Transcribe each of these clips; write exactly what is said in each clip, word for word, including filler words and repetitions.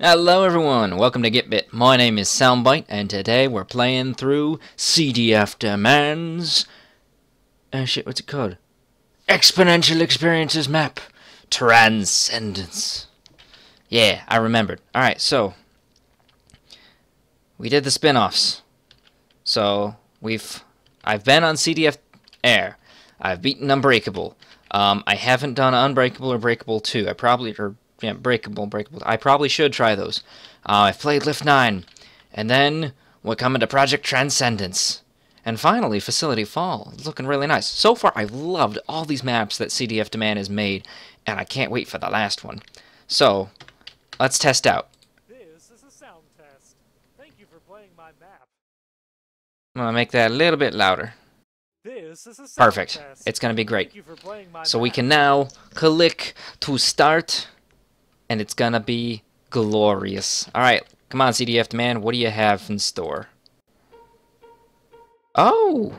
Hello everyone, welcome to Get Byt. My name is SoundByte, and today we're playing through C D F Demand's... Oh shit, what's it called? Exponential Experiences Map. Transcendence. Yeah, I remembered. Alright, so... we did the spin-offs. So, we've... I've been on C D F Air. I've beaten Unbreakable. Um, I haven't done Unbreakable or Breakable two. I probably... or Yeah, breakable, breakable. I probably should try those. Uh, I've played Lift nine. And then we're coming to Project Transcendence. And finally, Facility Fall. It's looking really nice. So far, I've loved all these maps that C D F Demand has made, and I can't wait for the last one. So, let's test out. This is a sound test. Thank you for playing my map. I'm going to make that a little bit louder. This is a sound Perfect. Test. It's going to be great. Thank you for playing my so map. We can now click to start... and it's gonna be glorious. Alright, come on C D F Demand, what do you have in store? Oh!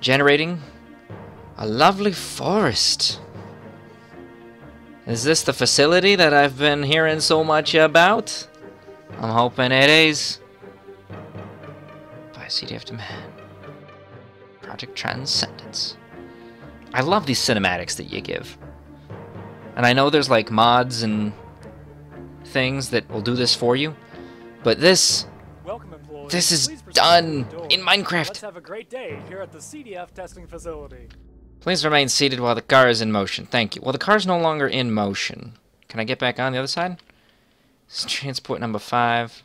Generating a lovely forest. Is this the facility that I've been hearing so much about? I'm hoping it is. By C D F Demand. Project Transcendence. I love these cinematics that you give. And I know there's like mods and things that will do this for you, but this, Welcome, this is done in Minecraft. Let's have a great day here at the C D F testing facility. Please remain seated while the car is in motion. Thank you. Well, the car's no longer in motion. Can I get back on the other side? It's transport number five.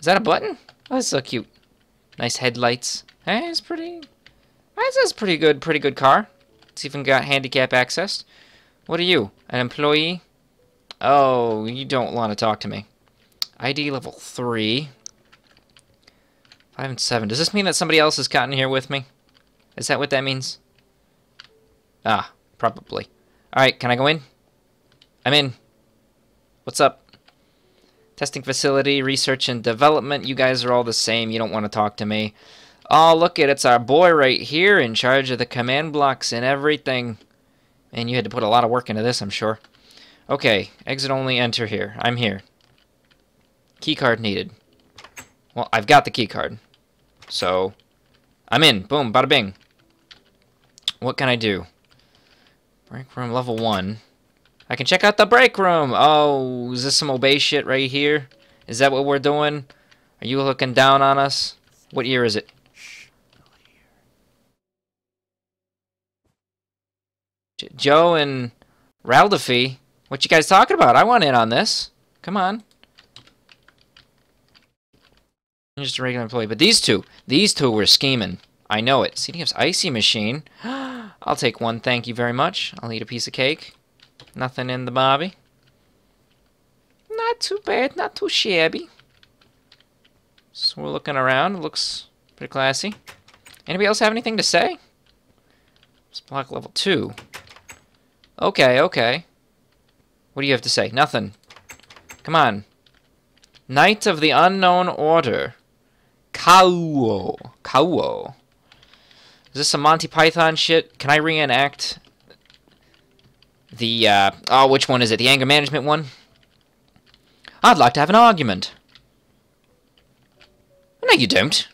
Is that a button? Oh, that's so cute. Nice headlights. Hey, it's pretty. That's a pretty good, pretty good car. It's even got handicap access. What are you? An employee? Oh, you don't want to talk to me. I D level three. Five and seven. Does this mean that somebody else has gotten here with me? Is that what that means? Ah, probably. Alright, can I go in? I'm in. What's up? Testing facility, research and development. You guys are all the same. You don't want to talk to me. Oh, look at it. It's our boy right here in charge of the command blocks and everything. And you had to put a lot of work into this, I'm sure. Okay, exit only, enter here. I'm here. Keycard needed. Well, I've got the keycard. So, I'm in. Boom, bada bing. What can I do? Break room level one. I can check out the break room. Oh, is this some obey shit right here? Is that what we're doing? Are you looking down on us? What year is it? Joe and Raldafy, what you guys talking about? I want in on this. Come on. I'm just a regular employee. But these two, these two were scheming. I know it. C D F's Icy Machine. I'll take one, thank you very much. I'll eat a piece of cake. Nothing in the bobby. Not too bad, not too shabby. So we're looking around. It looks pretty classy. Anybody else have anything to say? It's block level two. Okay, okay. What do you have to say? Nothing. Come on. Knight of the Unknown Order. Kauo. Kauo. Is this some Monty Python shit? Can I reenact the, uh... oh, which one is it? The anger management one? I'd like to have an argument. No, you don't.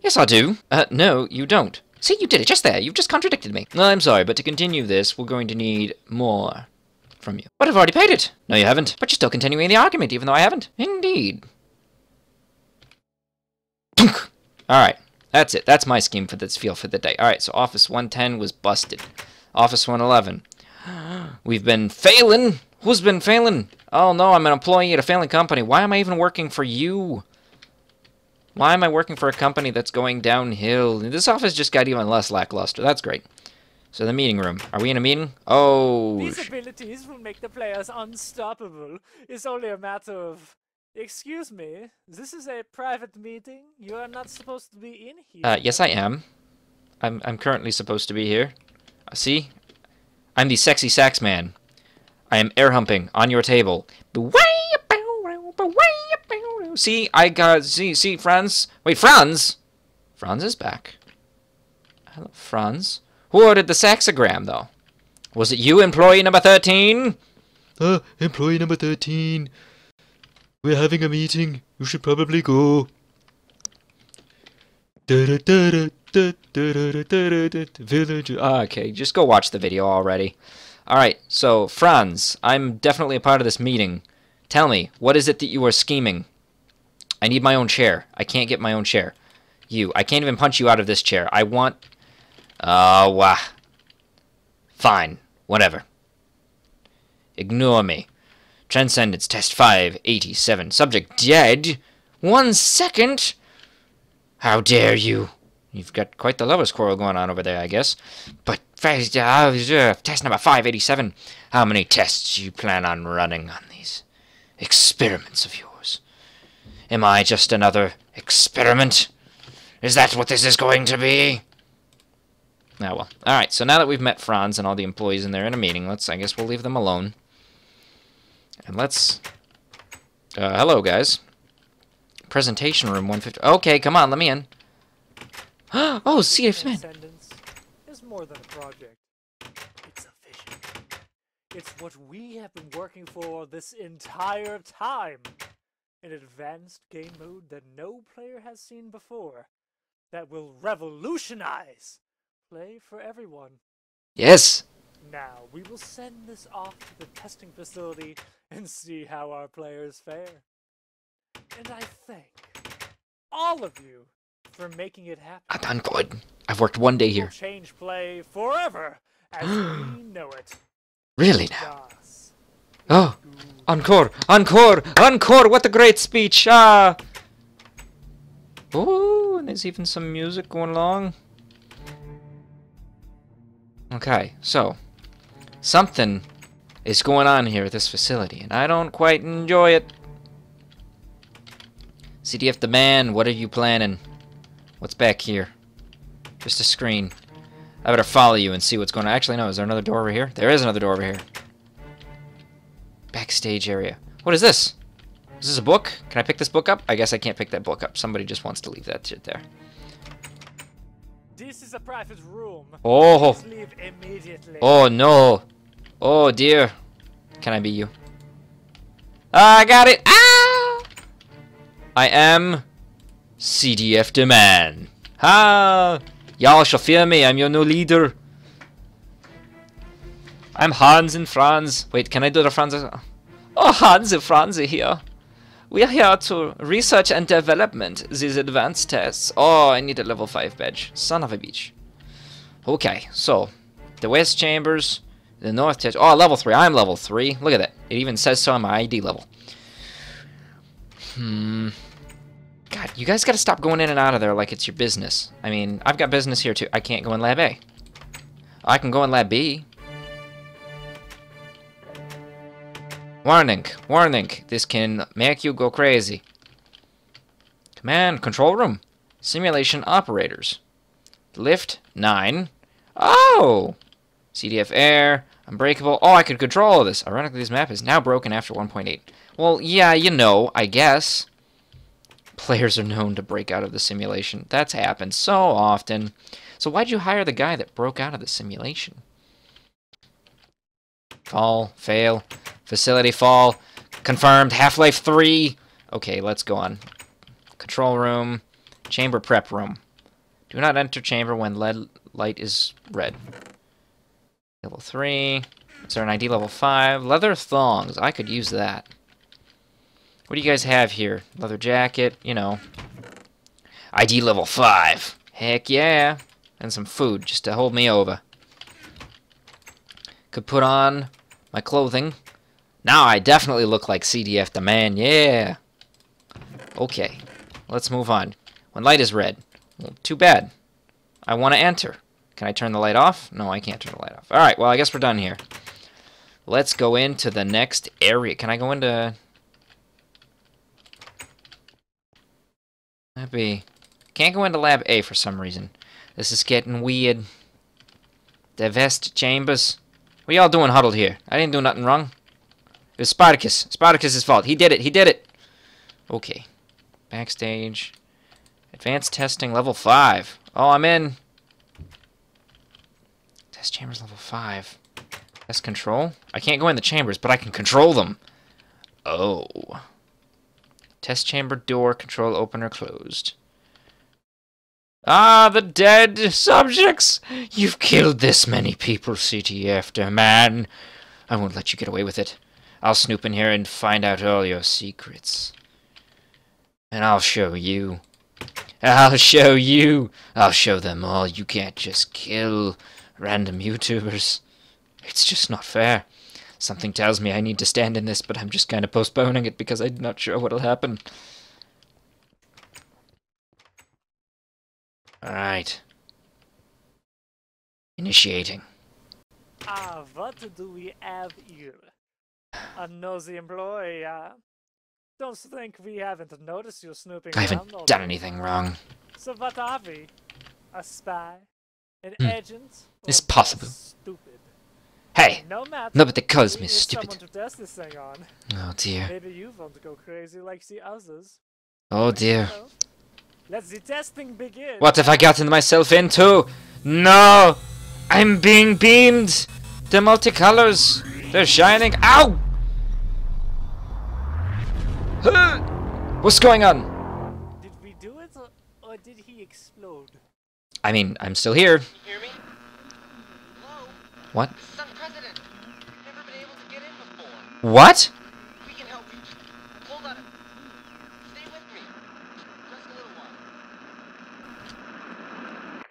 Yes, I do. Uh, no, you don't. See, you did it just there. You've just contradicted me. No, I'm sorry, but to continue this, we're going to need more from you. But I've already paid it. No, you haven't. But you're still continuing the argument, even though I haven't. Indeed. Alright, that's it. That's my scheme for this field for the day. Alright, so Office one ten was busted. Office one eleven. We've been failing. Who's been failing? Oh no, I'm an employee at a failing company. Why am I even working for you? Why am I working for a company that's going downhill? This office just got even less lackluster. That's great. So the meeting room. Are we in a meeting? Oh. These abilities will make the players unstoppable. It's only a matter of... Excuse me. This is a private meeting. You are not supposed to be in here. Uh, yes, I am. I'm, I'm currently supposed to be here. Uh, see? I'm the sexy sax man. I am air humping on your table. See, I got, see, see, Franz. Wait, Franz? Franz is back. Hello, Franz. Who ordered the saxogram, though? Was it you, employee number thirteen? Uh, employee number thirteen. We're having a meeting. You should probably go. Village. Ah, okay, just go watch the video already. Alright, so Franz, I'm definitely a part of this meeting. Tell me, what is it that you are scheming? I need my own chair. I can't get my own chair. You. I can't even punch you out of this chair. I want... Oh, uh, wow. Fine. Whatever. Ignore me. Transcendence test five eighty-seven. Subject dead? One second? How dare you? You've got quite the lover's quarrel going on over there, I guess. But first, uh, test number five eighty-seven. How many tests do you plan on running on these experiments of yours? Am I just another experiment? Is that what this is going to be? Oh, well. Alright, so now that we've met Franz and all the employees and they're in a meeting, let's, I guess we'll leave them alone. And let's... Uh, hello, guys. Presentation room one fifty... Okay, come on, let me in. Oh, C D F Transcendence is more than a project. It's a vision. It's what we have been working for this entire time. An advanced game mode that no player has seen before. That will revolutionize play for everyone. Yes. Now, we will send this off to the testing facility and see how our players fare. And I thank all of you for making it happen. I've done good. I've worked one day here. We'll change play forever as we know it. Really now? Oh, encore, encore, encore! What a great speech! Ah. Ooh, and there's even some music going along. Okay, so something is going on here at this facility, and I don't quite enjoy it. C D F Demand, what are you planning? What's back here? Just a screen. I better follow you and see what's going on. Actually, no, is there another door over here? There is another door over here. Backstage area. What is this? Is this a book? Can I pick this book up? I guess I can't pick that book up. Somebody just wants to leave that shit there. This is a private room. Oh. Just leave immediately. Oh no. Oh dear. Can I be you? Ah, I got it. Ah! I am C D F Demand. Ah! Y'all shall fear me. I'm your new leader. I'm Hans and Franz. Wait, can I do the Franz? Oh, Hans and Franz are here. We're here to research and development these advanced tests. Oh, I need a level five badge. Son of a bitch. Okay, so the west chambers, the north chest. Oh, level three. I'm level three. Look at that. It even says so on my I D level. Hmm. God, you guys gotta stop going in and out of there like it's your business. I mean, I've got business here too. I can't go in Lab A. I can go in Lab B. Warning, warning, this can make you go crazy. Command, control room, simulation operators. Lift nine. Oh! C D F air, unbreakable. Oh, I could control all this. Ironically, this map is now broken after one point eight. Well, yeah, you know, I guess. Players are known to break out of the simulation. That's happened so often. So why'd you hire the guy that broke out of the simulation? Fall, fail. Facility fall. Confirmed. Half-Life three. Okay, let's go on. Control room. Chamber prep room. Do not enter chamber when lead light is red. Level three. Is there an I D level five? Leather thongs. I could use that. What do you guys have here? Leather jacket, you know. I D level five. Heck yeah. And some food just to hold me over. Could put on my clothing. Now I definitely look like C D F the man, yeah! Okay, let's move on. When light is red, well, too bad. I want to enter. Can I turn the light off? No, I can't turn the light off. Alright, well I guess we're done here. Let's go into the next area. Can I go into... Lab A. Can't go into Lab A for some reason. This is getting weird. The vest chambers. What y'all doing huddled here? I didn't do nothing wrong. It was Spartacus. Spartacus' fault. He did it. He did it. Okay. Backstage. Advanced testing level five. Oh, I'm in. Test chambers level five. That's control? I can't go in the chambers, but I can control them. Oh. Test chamber door, control open or closed. Ah, the dead subjects! You've killed this many people, C D F Demand. I won't let you get away with it. I'll snoop in here and find out all your secrets. And I'll show you. I'll show you. I'll show them all. You can't just kill random YouTubers. It's just not fair. Something tells me I need to stand in this, but I'm just kind of postponing it because I'm not sure what'll happen. Alright. Initiating. Ah, what do we have here? A nosy employee, uh... Don't think we haven't noticed you snooping around. I haven't done anything wrong. So what are we? A spy? An mm. agent? It's possible. Stupid. Hey! No, no, but the calls me stupid. To test this thing on. Oh dear. Maybe you won't go crazy like the others. Oh dear. Hello. Let the testing begin. What have I gotten myself into? No! I'm being beamed! The multicolors! They're shining. Ow! What's going on? Did we do it, or, or did he explode? I mean, I'm still here. Can you hear me? Hello? What? This is unprecedented. We've never been able to get in before. What? We can help you. Hold on. Stay with me. Just a little while.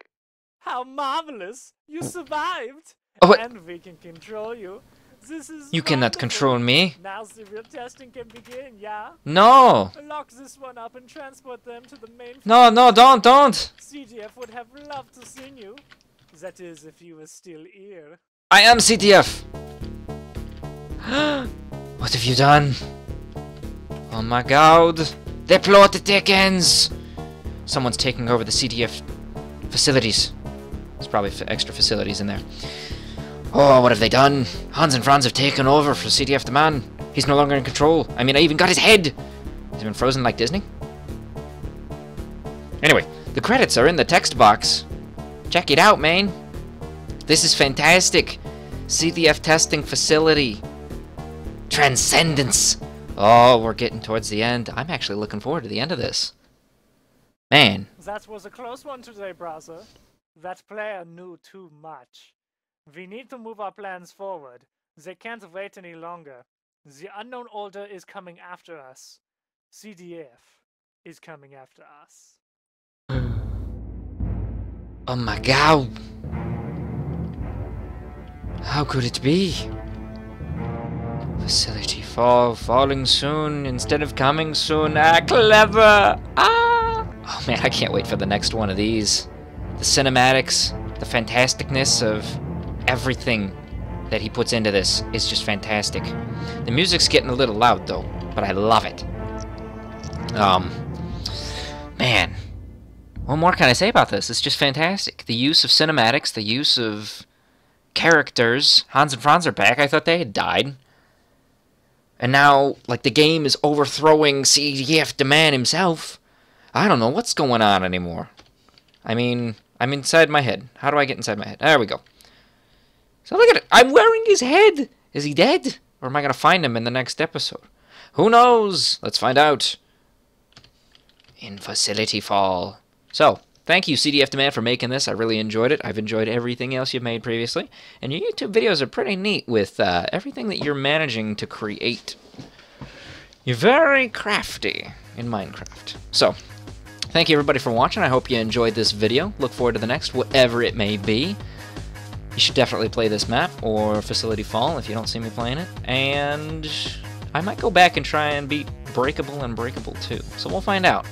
How marvelous! You survived. Oh, what? And we can control you. This is you cannot control me. Now the real testing can begin, yeah? No! Lock this one up and transport them to the main... No, no, don't, don't! C D F would have loved to see you. That is, if you were still here. I am C D F! What have you done? Oh my god! They plot the Dickens! Someone's taking over the C D F facilities. There's probably extra facilities in there. Oh, what have they done? Hans and Franz have taken over for C D F the man. He's no longer in control. I mean, I even got his head! Has he been frozen like Disney? Anyway, the credits are in the text box. Check it out, man. This is fantastic. C D F testing facility. Transcendence. Oh, we're getting towards the end. I'm actually looking forward to the end of this. Man. That was a close one today, brother. That player knew too much. We need to move our plans forward. They can't wait any longer. The unknown order is coming after us. C D F is coming after us. Oh my god! How could it be? Facility fall, falling soon instead of coming soon. Ah, clever! Ah! Oh man, I can't wait for the next one of these. The cinematics, the fantasticness of everything that he puts into this is just fantastic. The music's getting a little loud though, but I love it. Um, man, what more can I say about this? It's just fantastic. The use of cinematics, the use of characters. Hans and Franz are back. I thought they had died. And now, like, the game is overthrowing C D F the man himself. I don't know what's going on anymore. I mean, I'm inside my head. How do I get inside my head? There we go. So look at it. I'm wearing his head. Is he dead? Or am I going to find him in the next episode? Who knows? Let's find out. In Facility Fall. So, thank you, C D F Demand, for making this. I really enjoyed it. I've enjoyed everything else you've made previously. And your YouTube videos are pretty neat with uh, everything that you're managing to create. You're very crafty in Minecraft. So, thank you, everybody, for watching. I hope you enjoyed this video. Look forward to the next, whatever it may be. You should definitely play this map, or Facility Fall, if you don't see me playing it. And I might go back and try and beat Breakable and Breakable too. So we'll find out.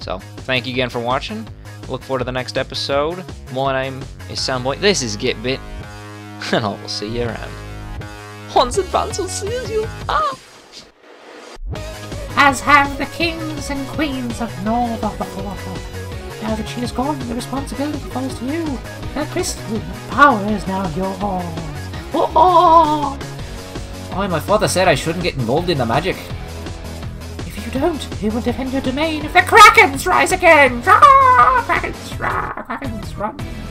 So, thank you again for watching. Look forward to the next episode. My name is SoundByte. This is Get Byt. And I will see you around. Hans and Franz will see you. Ah! As have the kings and queens of North before her. Now that she is gone, the responsibility falls to you. That crystal power is now yours. Oh, oh! Oh, my father said I shouldn't get involved in the magic. If you don't, he will defend your domain if the Krakens rise again! Rah! Krakens! Rah! Krakens! Rah!